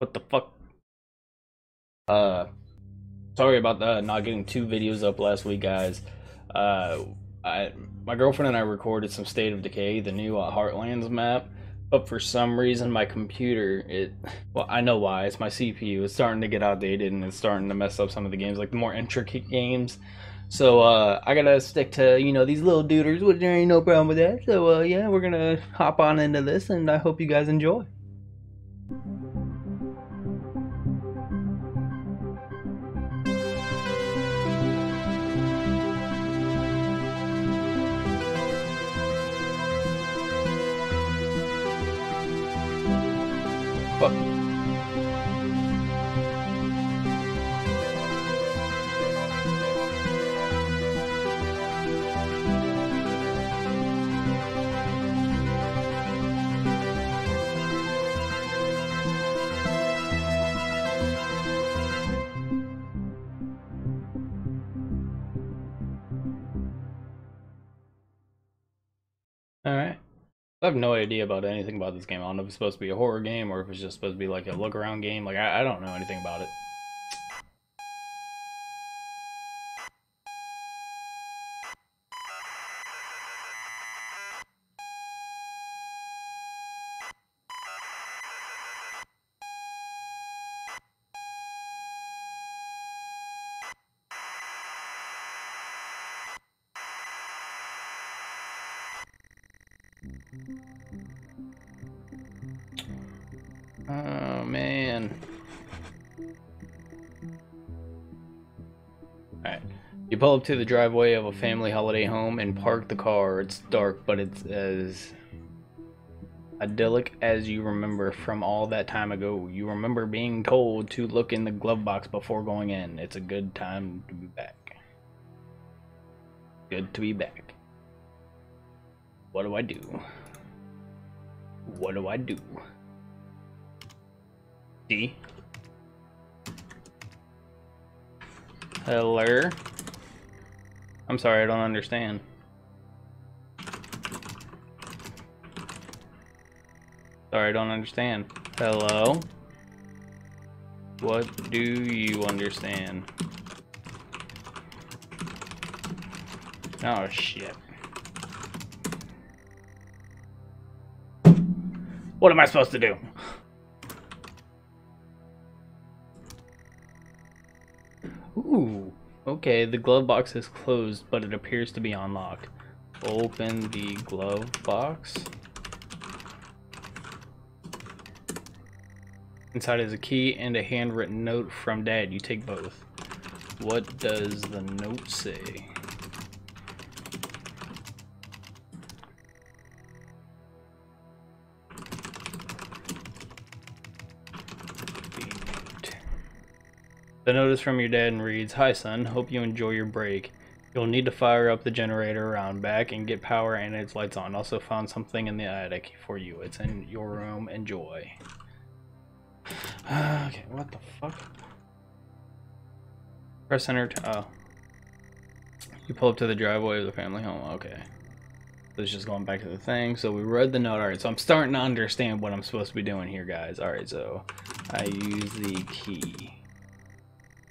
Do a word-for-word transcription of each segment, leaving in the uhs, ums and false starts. What the fuck? Uh, sorry about that, not getting two videos up last week, guys. Uh, I, my girlfriend and I recorded some State of Decay, the new uh, Heartlands map, but for some reason my computer, it, well, I know why, it's my C P U, it's starting to get outdated and it's starting to mess up some of the games, like the more intricate games. So, uh, I gotta stick to, you know, these little duders, which there ain't no problem with that. So, uh, yeah, we're gonna hop on into this, and I hope you guys enjoy. Fuck. I have no idea about anything about this game. I don't know if it's supposed to be a horror game or if it's just supposed to be like a look around game. Like, I, I don't know anything about it. Oh, man. Alright. You pull up to the driveway of a family holiday home and park the car. It's dark, but it's as idyllic as you remember from all that time ago. You remember being told to look in the glove box before going in. It's a good time to be back. Good to be back. What do I do? What do I do? D. Hello? I'm sorry, I don't understand. Sorry, I don't understand. Hello? What do you understand? Oh, shit. What am I supposed to do? Ooh, okay, the glove box is closed, but it appears to be unlocked. Open the glove box. Inside is a key and a handwritten note from Dad. You take both. What does the note say? The note is from your dad and reads, "Hi son, hope you enjoy your break. You'll need to fire up the generator around back and get power and its lights on. Also found something in the attic for you. It's in your room. Enjoy." Okay, what the fuck? Press enter to, oh. You pull up to the driveway of the family home. Okay. So it's just going back to the thing. So we read the note. Alright, so I'm starting to understand what I'm supposed to be doing here, guys. Alright, so I use the key.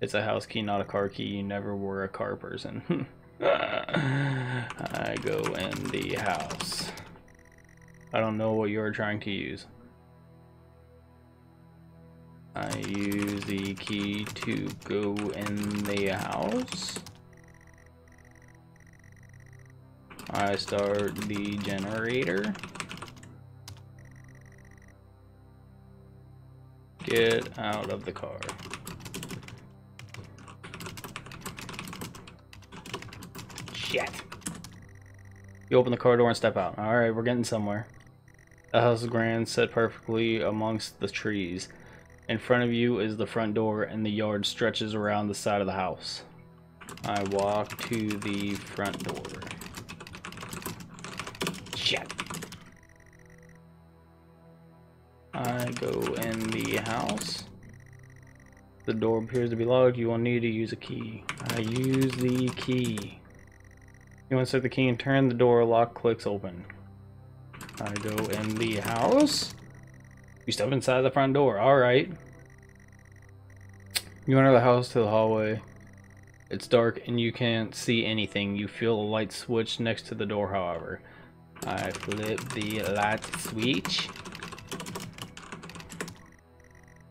It's a house key, not a car key. You never were a car person. I go in the house. I don't know what you're trying to use. I use the key to go in the house. I start the generator. Get out of the car. Shit. You open the car door and step out. Alright, we're getting somewhere. The house is grand, set perfectly amongst the trees. In front of you is the front door, and the yard stretches around the side of the house. I walk to the front door. Shit. I go in the house. The door appears to be locked. You will need to use a key. I use the key. You insert the key and turn the door, lock clicks open. I go in the house. You step inside the front door. Alright. You enter the house to the hallway. It's dark and you can't see anything. You feel a light switch next to the door, however. I flip the light switch.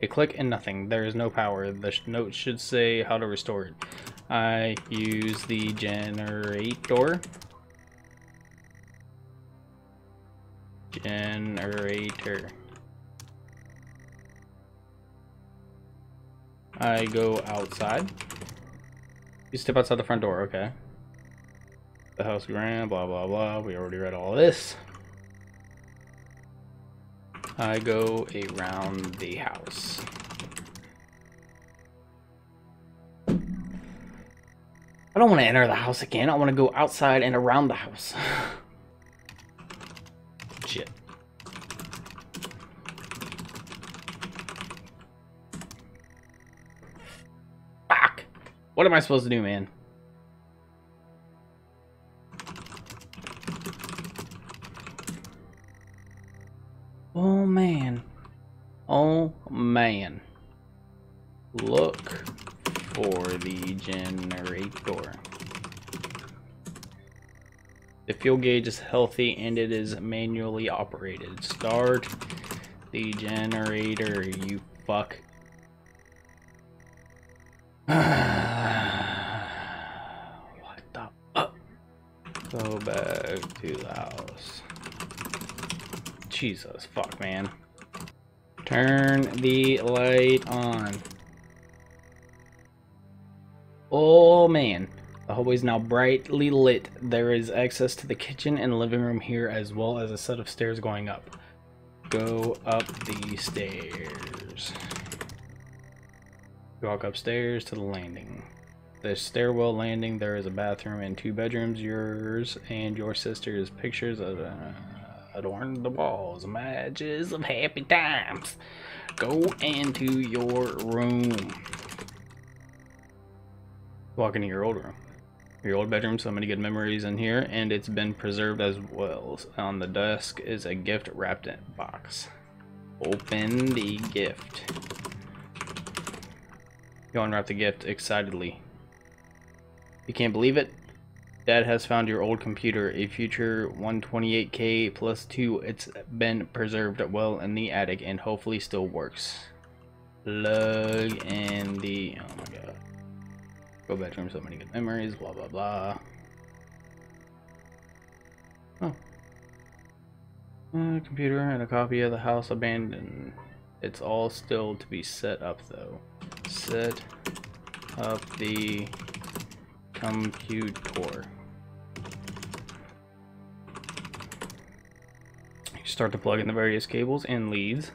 A click and nothing. There is no power. The sh note should say how to restore it. I use the generator. Generator. I go outside. You step outside the front door, okay. The house grand, blah, blah, blah. We already read all this. I go around the house. I don't want to enter the house again. I want to go outside and around the house. Shit. Fuck. What am I supposed to do, man? Oh, man. Oh, man. Look for the generator. The fuel gauge is healthy and it is manually operated. Start the generator, you fuck. What the fuck? Go back to the house. Jesus, fuck, man. Turn the light on. Oh, man. The hallway is now brightly lit. There is access to the kitchen and living room here, as well as a set of stairs going up. Go up the stairs. You walk upstairs to the landing. The stairwell landing, there is a bathroom and two bedrooms. Yours and your sister's pictures of... Uh, adorn the walls, images of happy times. Go into your room. Walk into your old room. Your old bedroom, so many good memories in here, and it's been preserved as well. On the desk is a gift wrapped in a box. Open the gift. You unwrap the gift excitedly. You can't believe it. Dad has found your old computer, a future one twenty-eight K plus two. It's been preserved well in the attic and hopefully still works. Plug in the... Oh my god. Go bedroom, so many good memories, blah blah blah. Oh. A computer and a copy of the house abandoned. It's all still to be set up though. Set up the computer. Start to plug in the various cables and leads.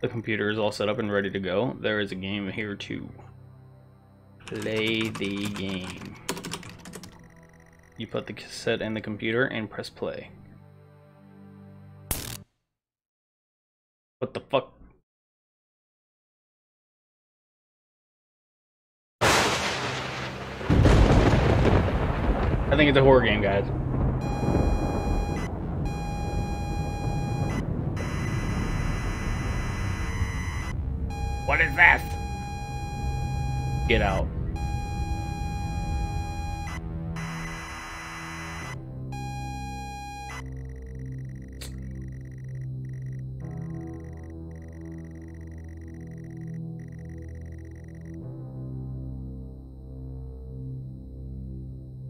The computer is all set up and ready to go. There is a game here too. Play the game. You put the cassette in the computer and press play. What the fuck? I think it's a horror game, guys. What is that? Get out.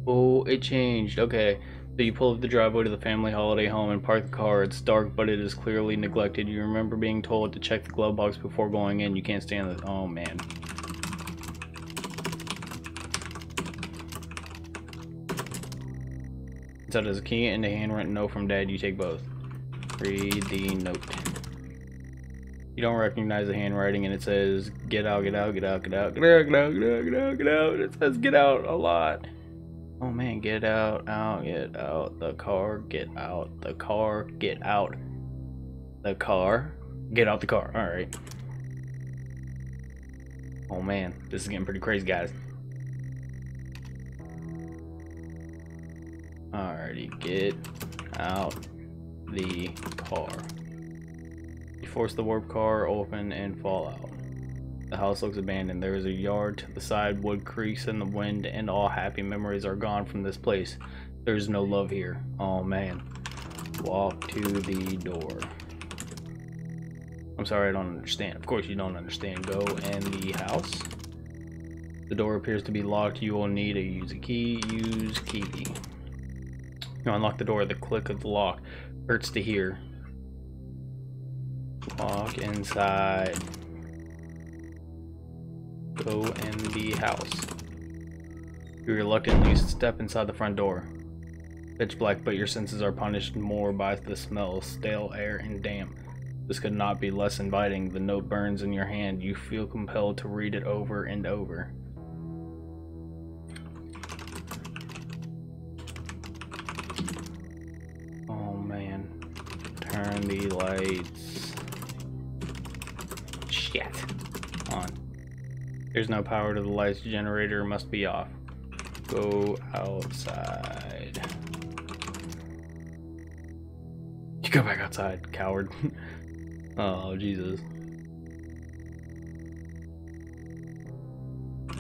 Oh, it changed. Okay. So you pull up the driveway to the family holiday home and park the car. It's dark, but it is clearly neglected. You remember being told to check the glove box before going in. You can't stand this. Oh, man. So there's a key and a handwritten note from Dad. You take both. Read the note. You don't recognize the handwriting, and it says, get out, get out, get out, get out, get out, get out, get out, get out, get out. It says, get out a lot. Oh man, get out, out, get out, the car, get out, the car, get out, the car, get out the car, alright. Oh man, this is getting pretty crazy, guys. Alrighty, get out the car. You force the warp car open and fall out. The house looks abandoned. There is a yard to the side, wood creaks in the wind, and all happy memories are gone from this place. There's no love here. Oh man. Walk to the door. I'm sorry, I don't understand. Of course you don't understand. Go in the house. The door appears to be locked. You will need to use a key. Use key. You unlock the door. The click of the lock hurts to hear. Walk inside. Go in the house. You reluctantly step inside the front door. Pitch black, but your senses are punished more by the smell, stale air, and damp. This could not be less inviting. The note burns in your hand. You feel compelled to read it over and over. Oh man. Turn the lights. Shit. On. There's no power to the lights. Generator must be off. Go outside. You go back outside, coward. Oh, Jesus.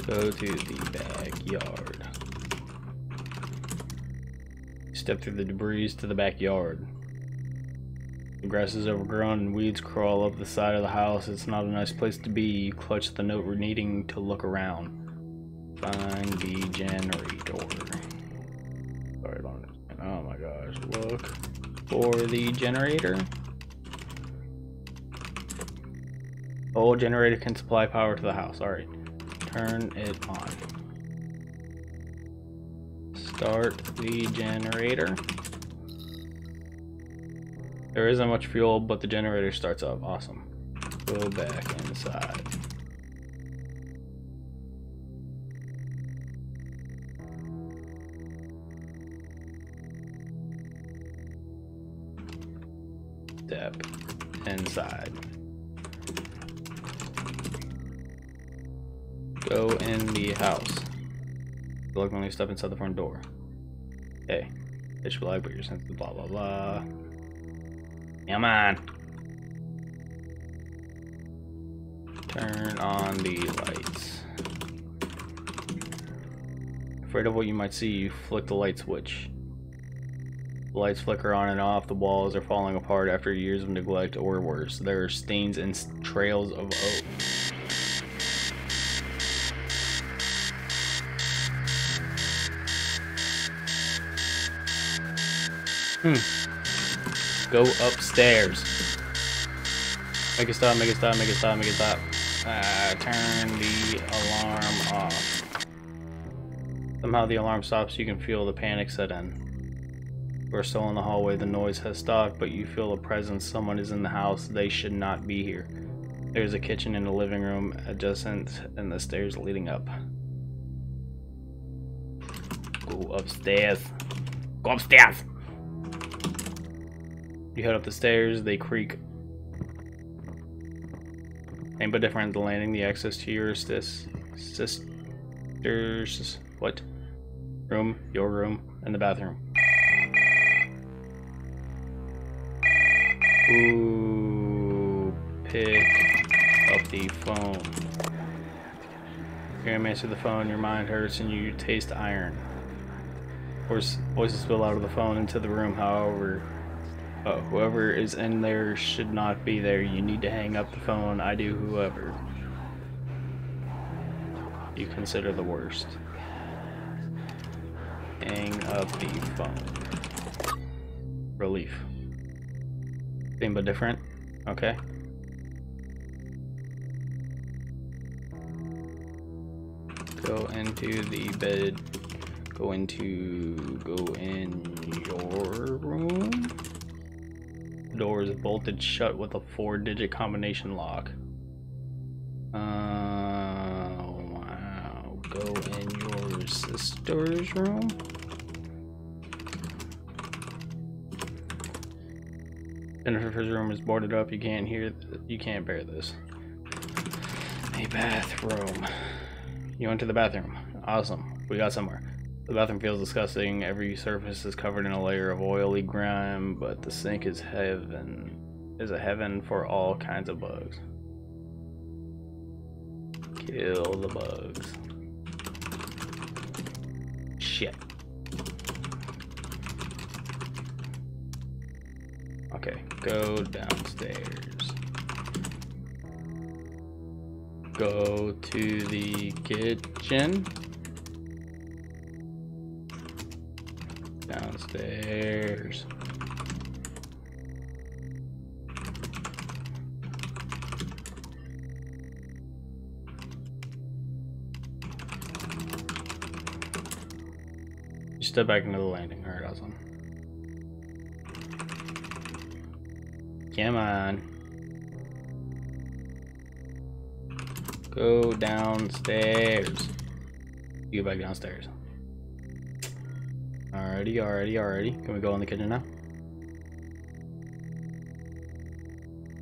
Go to the backyard. Step through the debris to the backyard. The grass is overgrown and weeds crawl up the side of the house. It's not a nice place to be. You clutch the note, needing to look around. Find the generator. Sorry, I don't understand. Oh my gosh. Look for the generator. The old generator can supply power to the house. Alright. Turn it on. Start the generator. There isn't much fuel, but the generator starts up. Awesome. Go back inside. Step inside. Go in the house. Reluctantly step inside the front door. Hey, pitch black, but your senses blah blah blah. Come on. Turn on the lights. Afraid of what you might see, you flick the light switch. The lights flicker on and off. The walls are falling apart after years of neglect or worse. There are stains and trails of oak. Hmm. Go upstairs. Make it stop, make it stop, make it stop, make it stop. Uh, turn the alarm off. Somehow the alarm stops. You can feel the panic set in. We're still in the hallway. The noise has stopped, but you feel a presence. Someone is in the house. They should not be here. There's a kitchen and a living room adjacent and the stairs leading up. Go upstairs. Go upstairs! You head up the stairs, they creak. Same but different. The landing, the access to your sis, sister's, what? Room, your room, and the bathroom. Ooh, pick up the phone. You're gonna answer the phone, your mind hurts, and you taste iron. Of course, voices spill out of the phone into the room, however. Uh, whoever is in there should not be there. You need to hang up the phone. I do whoever. You consider the worst. Hang up the phone. Relief. Same but different. Okay. Go into the bed. Go into... Go in your room? Door is bolted shut with a four digit combination lock. Uh, wow. Go in your sister's room. Jennifer's room is boarded up. You can't hear. You can't bear this. A bathroom. You went to the bathroom. Awesome. We got somewhere. The bathroom feels disgusting. Every surface is covered in a layer of oily grime, but the sink is heaven. Is a heaven for all kinds of bugs. Kill the bugs. Shit. Okay, go downstairs. Go to the kitchen. Downstairs. Step back into the landing. All right, awesome. Come on. Go downstairs. You go back downstairs. Alrighty, alrighty, alrighty. Can we go in the kitchen now?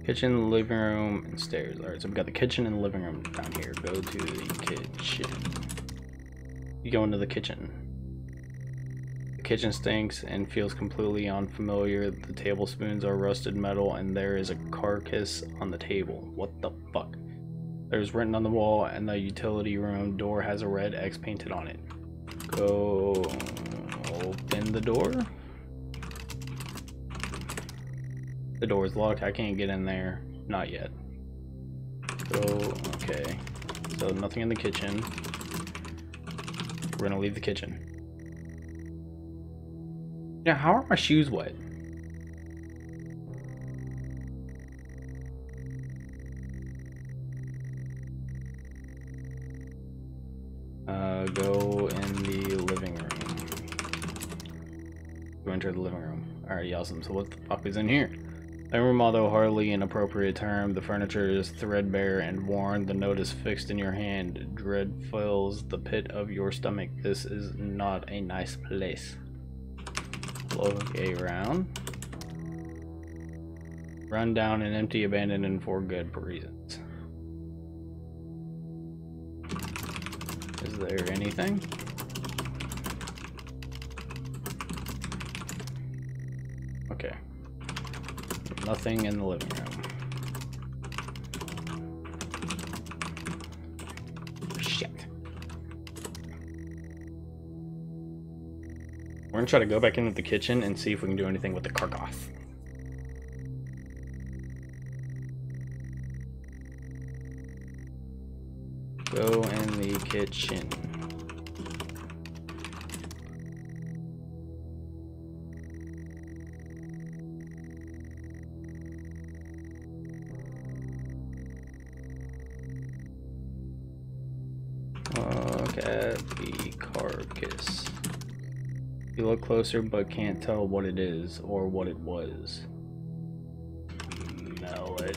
Kitchen, living room, and stairs. Alright, so we've got the kitchen and the living room down here. Go to the kitchen. You go into the kitchen. The kitchen stinks and feels completely unfamiliar. The tablespoons are rusted metal and there is a carcass on the table. What the fuck? There's written on the wall, and the utility room door has a red X painted on it. Go open the door. The door is locked. I can't get in there. Not yet. So, okay. So, nothing in the kitchen. We're gonna leave the kitchen. Now, how are my shoes wet? Go in the living room. Go enter the living room. Alrighty, awesome. So what the fuck is in here? Living room, although hardly an appropriate term, the furniture is threadbare and worn. The note is fixed in your hand. Dread fills the pit of your stomach. This is not a nice place. Look around. Run down and empty, abandoned, and for good reasons. Is there anything? Okay. Nothing in the living room. Shit. We're gonna try to go back into the kitchen and see if we can do anything with the carcass. Go in the kitchen. Look at the carcass. You look closer but can't tell what it is or what it was. Smell it.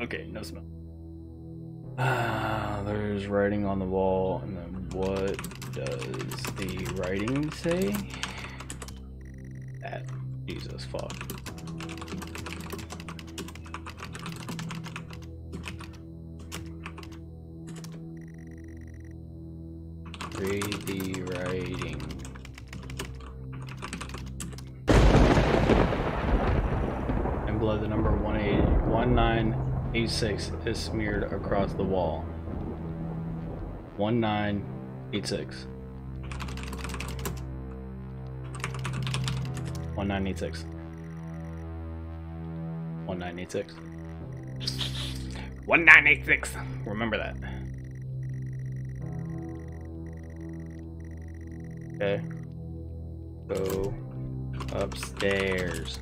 Okay, no smell. Ah, there's writing on the wall, and then what does the writing say? That Jesus fuck. Read the writing. And below the number one eight one nine. eighty-six is smeared across the wall. one nine eight six. one nine eight six. one nine eight six. one nine eight six. Remember that. Okay. Go upstairs.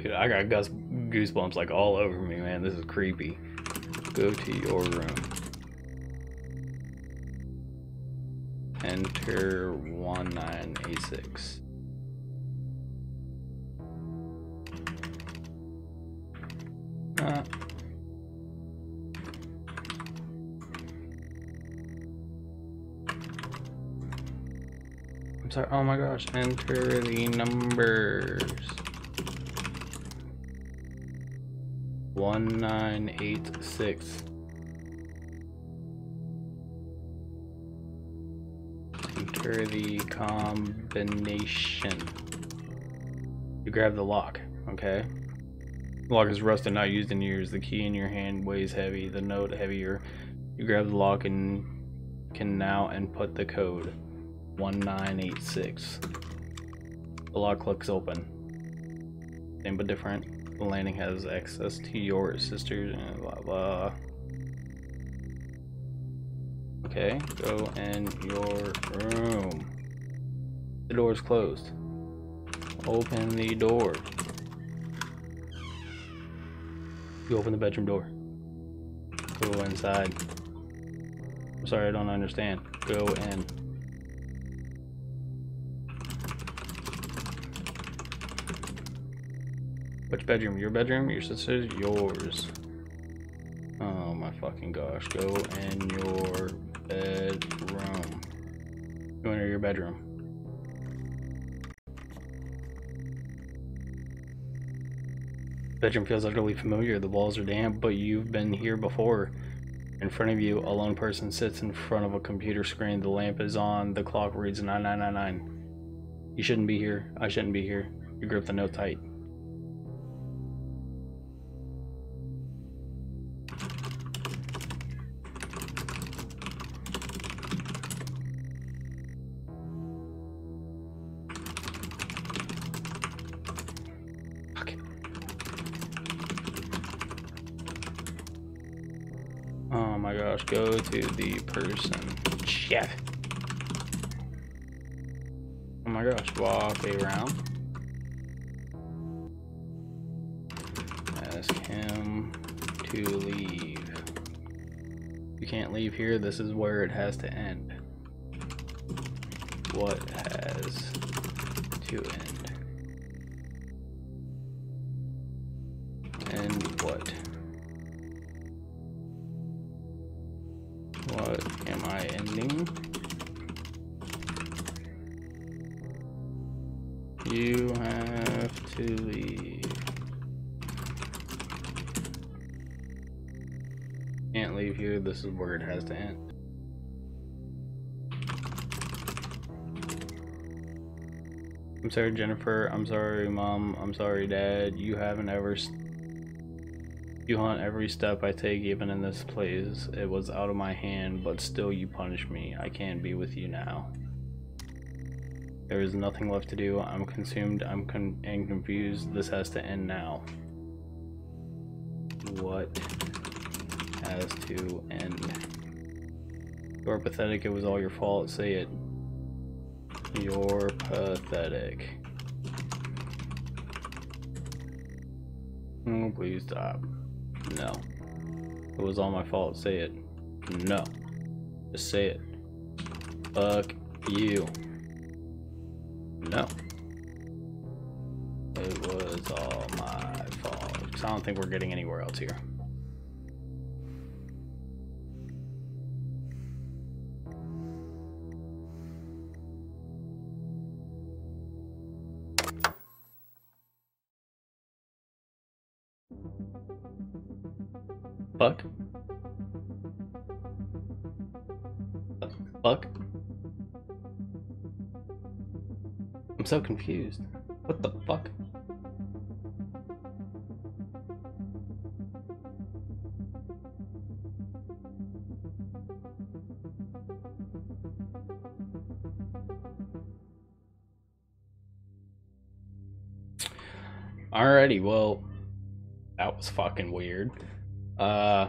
Dude, I got goosebumps like all over me, man. This is creepy. Go to your room. Enter one nine eight six. Ah. I'm sorry. Oh my gosh. Enter the numbers. one nine eight six. Enter the combination. You grab the lock, okay? The lock is rusted, not used in years. The key in your hand weighs heavy, the note heavier. You grab the lock and can now and put the code one nine eight six. The lock clicks open. Same but different. The landing has access to your sisters and blah blah. Okay, go in your room. The door is closed. Open the door. You open the bedroom door. Go inside. I'm sorry, I don't understand. Go in. Which bedroom? Your bedroom? Your sister's? Yours. Oh my fucking gosh. Go in your bedroom. Go into your bedroom. Bedroom feels utterly familiar. The walls are damp, but you've been here before. In front of you, a lone person sits in front of a computer screen. The lamp is on. The clock reads nine nine nine nine. You shouldn't be here. I shouldn't be here. You grip the note tight. Oh my gosh, go to the person. Shit. Oh my gosh, walk around. Ask him to leave. You can't leave here, this is where it has to end. What has to end? And what? What am I ending? You have to leave. Can't leave here, this is where it has to end. I'm sorry, Jennifer. I'm sorry, Mom. I'm sorry, Dad. You haven't ever... You haunt every step I take, even in this place. It was out of my hand, but still you punish me. I can't be with you now. There is nothing left to do. I'm consumed. I'm con and confused. This has to end now. What has to end? You're pathetic. It was all your fault. Say it. You're pathetic. Oh, please stop. No. It was all my fault. Say it. No. Just say it. Fuck you. No. It was all my fault. I don't think we're getting anywhere else here. Fuck. Fuck. I'm so confused. What the fuck? Alrighty, well, that was fucking weird. Uh,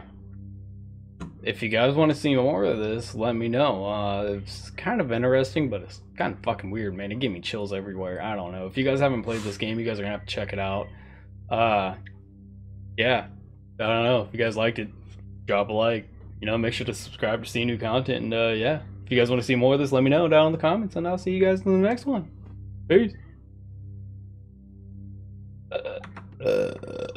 if you guys want to see more of this, let me know. Uh, it's kind of interesting, but it's kind of fucking weird, man. It gave me chills everywhere. I don't know. If you guys haven't played this game, you guys are gonna have to check it out. Uh, yeah. I don't know. If you guys liked it, drop a like. You know, make sure to subscribe to see new content. And, uh, yeah. If you guys want to see more of this, let me know down in the comments, and I'll see you guys in the next one. Peace. Uh, uh.